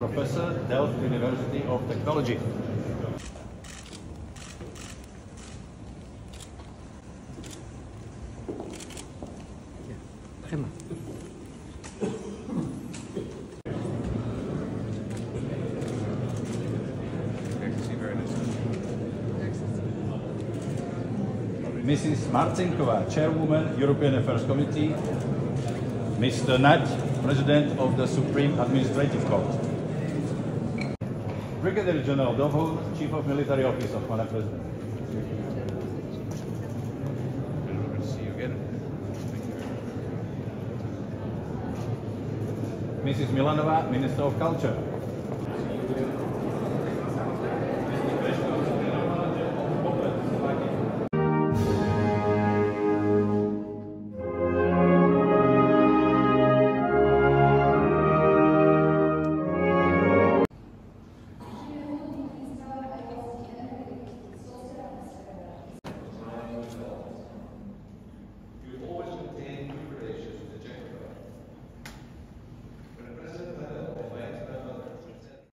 Professor, Delft University of Technology. Mrs. Martinkova, Chairwoman, European Affairs Committee. Mr. Nadj, President of the Supreme Administrative Court. Brigadier General Dovho, Chief of Military Office of Madam President. Good to see you again. Mrs. Milanova, Minister of Culture.